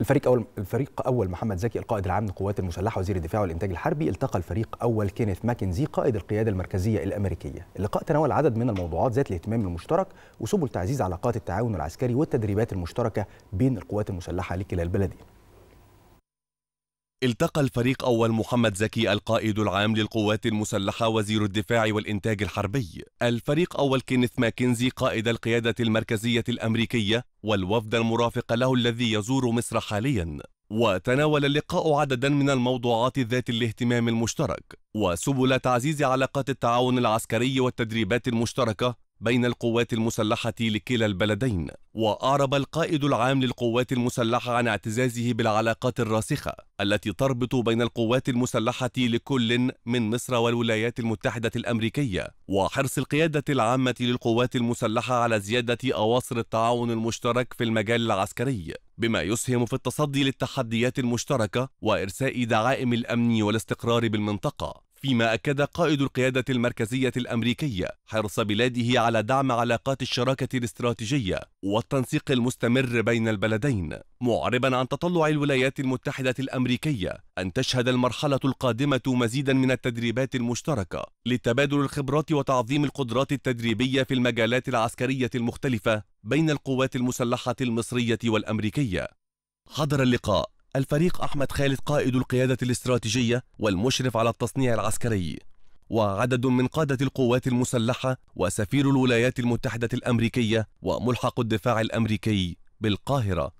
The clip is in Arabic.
الفريق أول محمد زكي القائد العام للقوات المسلحة وزير الدفاع والإنتاج الحربي، التقى الفريق أول كينيث ماكنزي قائد القيادة المركزية الأمريكية. اللقاء تناول عدد من الموضوعات ذات الاهتمام المشترك وسبل تعزيز علاقات التعاون العسكري والتدريبات المشتركة بين القوات المسلحة لكلا البلدين. التقى الفريق أول محمد زكي القائد العام للقوات المسلحة وزير الدفاع والإنتاج الحربي، الفريق أول كينيث ماكنزي قائد القيادة المركزية الأمريكية والوفد المرافق له الذي يزور مصر حاليا، وتناول اللقاء عددا من الموضوعات ذات الاهتمام المشترك وسبل تعزيز علاقات التعاون العسكري والتدريبات المشتركة بين القوات المسلحة لكلا البلدين. وأعرب القائد العام للقوات المسلحة عن اعتزازه بالعلاقات الراسخة التي تربط بين القوات المسلحة لكل من مصر والولايات المتحدة الأمريكية، وحرص القيادة العامة للقوات المسلحة على زيادة أواصر التعاون المشترك في المجال العسكري بما يسهم في التصدي للتحديات المشتركة وإرساء دعائم الأمن والاستقرار بالمنطقة. فيما أكد قائد القيادة المركزية الأمريكية حرص بلاده على دعم علاقات الشراكة الاستراتيجية والتنسيق المستمر بين البلدين، معربا عن تطلع الولايات المتحدة الأمريكية أن تشهد المرحلة القادمة مزيدا من التدريبات المشتركة لتبادل الخبرات وتعظيم القدرات التدريبية في المجالات العسكرية المختلفة بين القوات المسلحة المصرية والأمريكية. حضر اللقاء الفريق أحمد خالد قائد القيادة الاستراتيجية والمشرف على التصنيع العسكري، وعدد من قادة القوات المسلحة وسفير الولايات المتحدة الأمريكية وملحق الدفاع الأمريكي بالقاهرة.